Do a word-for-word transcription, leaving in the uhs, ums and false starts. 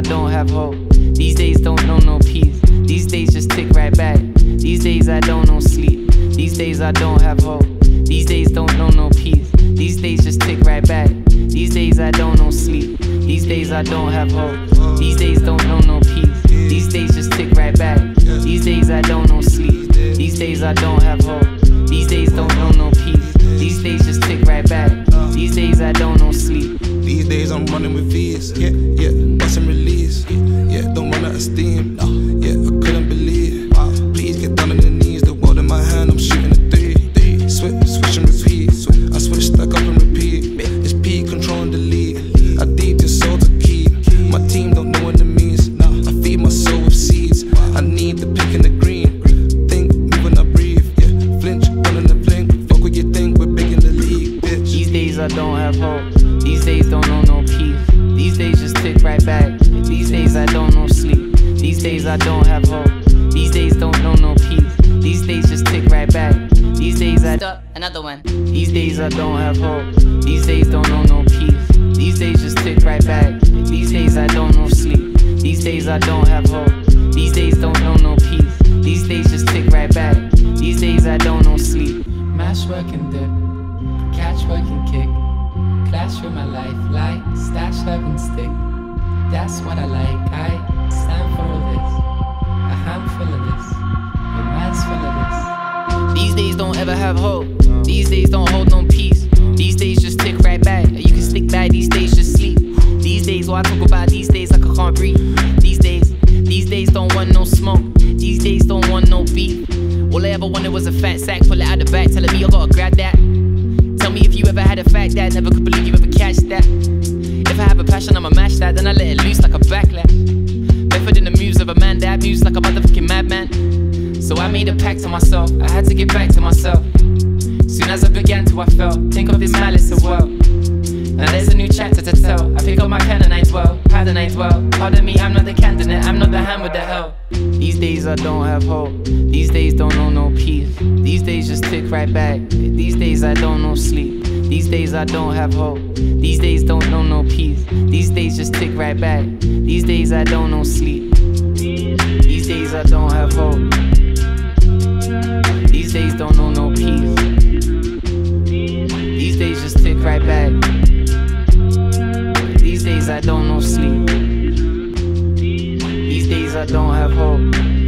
I don't have hope. These days don't know no peace. These days just tick right back. These days I don't know sleep. These days I don't have hope. These days don't know no peace. These days just tick right back. These days I don't know sleep. These days I don't have hope. These days don't know no peace. These days just tick right back. These days I don't know sleep. These days I don't have hope. These days don't know no peace. These days just tick right back. These days I don't know sleep. These days I'm running with V's. Yeah, yeah, that's a release. Yeah, don't run out of steam. No, yeah, I couldn't believe. Please get down on the knees. The world in my hand, I'm shooting a three. Switch, switch and repeat. I switch, stack up and repeat. It's P, control and delete. I deep your soul to keep. My team don't know what it means. I feed my soul with seeds. I need the pick and the green. Think, move and I breathe. Yeah, flinch, running the blink. Fuck what you think, we're big in the league, bitch. These days I don't have hope. These days don't know no peace. These days just tick right back. These days I don't know sleep. These days I don't have hope. These days don't know no peace. These days just tick right back. These days I stop another one. These days I don't have hope. These days don't know no peace. These days just tick right back. These days I don't know sleep. These days I don't have hope. These days don't know no peace. These days just tick right back. These days I don't know sleep. Mash work and dip. Catch work and kick. Clash with my life, like stash, love and stick. That's what I like. I stand for all this. A handful of this. A man's full of this. These days don't ever have hope. These days don't hold no peace. These days just tick right back. You can stick by these days, just sleep. These days, what I talk about these days like I can't breathe. These days, these days don't want no smoke. These days don't want no beef. All I ever wanted was a fat sack, pull it out the back, telling me I gotta grab that. Tell me if you ever had a fact that I never could believe you ever catch that. If I have a passion, I'ma mash that. Then I let it loose like a backlash. Better than the moves of a man that moves like a motherfucking madman. So I made a pact to myself. I had to get back to myself. Soon as I began to, I felt. Think of this malice of world. Now there's a new chapter to tell. I pick up my pen and I dwell. Pattern I dwell. Pardon me, I'm not the candidate. I'm not the hand with the hell. These days I don't have hope. These days don't know no peace. These days just tick right back. These days I don't know sleep. These days I don't have hope. These days don't know no peace. These days just tick right back. These days I don't know sleep. These days I don't have hope. These days don't know no peace. These days just tick right back. These days I don't know sleep. These days I don't have hope.